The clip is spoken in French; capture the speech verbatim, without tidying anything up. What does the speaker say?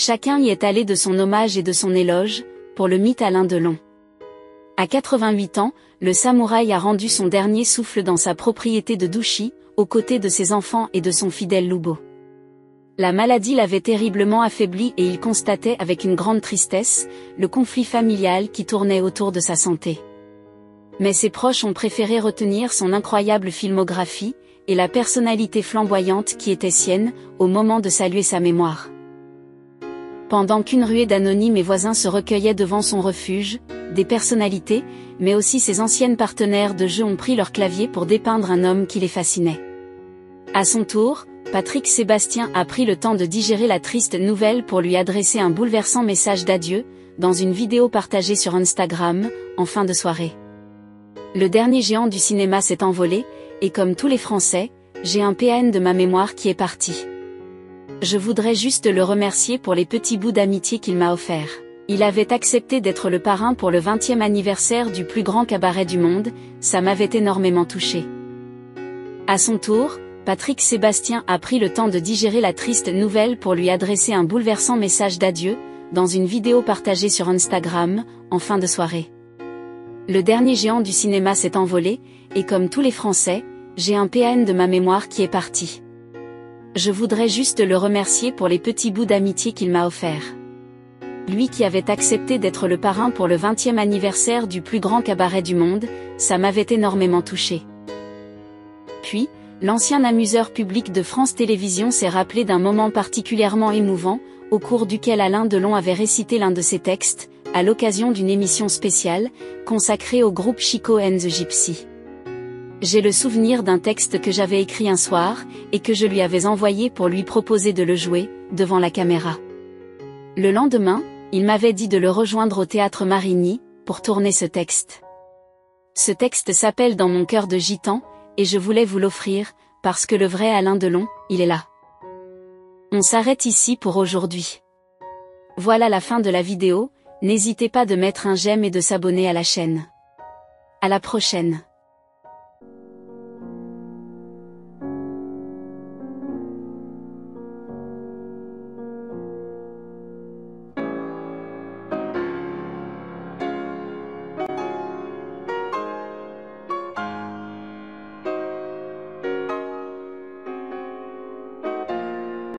Chacun y est allé de son hommage et de son éloge, pour le mythe Alain Delon. À quatre-vingt-huit ans, le samouraï a rendu son dernier souffle dans sa propriété de Douchy, aux côtés de ses enfants et de son fidèle Loubo. La maladie l'avait terriblement affaibli et il constatait avec une grande tristesse, le conflit familial qui tournait autour de sa santé. Mais ses proches ont préféré retenir son incroyable filmographie, et la personnalité flamboyante qui était sienne, au moment de saluer sa mémoire. Pendant qu'une ruée d'anonymes et voisins se recueillait devant son refuge, des personnalités, mais aussi ses anciennes partenaires de jeu ont pris leur clavier pour dépeindre un homme qui les fascinait. À son tour, Patrick Sébastien a pris le temps de digérer la triste nouvelle pour lui adresser un bouleversant message d'adieu, dans une vidéo partagée sur Instagram, en fin de soirée. Le dernier géant du cinéma s'est envolé, et comme tous les Français, j'ai un P A N de ma mémoire qui est parti. Je voudrais juste le remercier pour les petits bouts d'amitié qu'il m'a offerts. Il avait accepté d'être le parrain pour le vingtième anniversaire du plus grand cabaret du monde, ça m'avait énormément touché. À son tour, Patrick Sébastien a pris le temps de digérer la triste nouvelle pour lui adresser un bouleversant message d'adieu, dans une vidéo partagée sur Instagram, en fin de soirée. Le dernier géant du cinéma s'est envolé, et comme tous les Français, j'ai un P A N de ma mémoire qui est parti. Je voudrais juste le remercier pour les petits bouts d'amitié qu'il m'a offerts. Lui qui avait accepté d'être le parrain pour le vingtième anniversaire du plus grand cabaret du monde, ça m'avait énormément touché. Puis, l'ancien amuseur public de France Télévisions s'est rappelé d'un moment particulièrement émouvant, au cours duquel Alain Delon avait récité l'un de ses textes, à l'occasion d'une émission spéciale, consacrée au groupe Chico and the Gypsy. J'ai le souvenir d'un texte que j'avais écrit un soir, et que je lui avais envoyé pour lui proposer de le jouer, devant la caméra. Le lendemain, il m'avait dit de le rejoindre au Théâtre Marigny, pour tourner ce texte. Ce texte s'appelle « Dans mon cœur de Gitan », et je voulais vous l'offrir, parce que le vrai Alain Delon, il est là. On s'arrête ici pour aujourd'hui. Voilà la fin de la vidéo, n'hésitez pas de mettre un j'aime et de s'abonner à la chaîne. À la prochaine.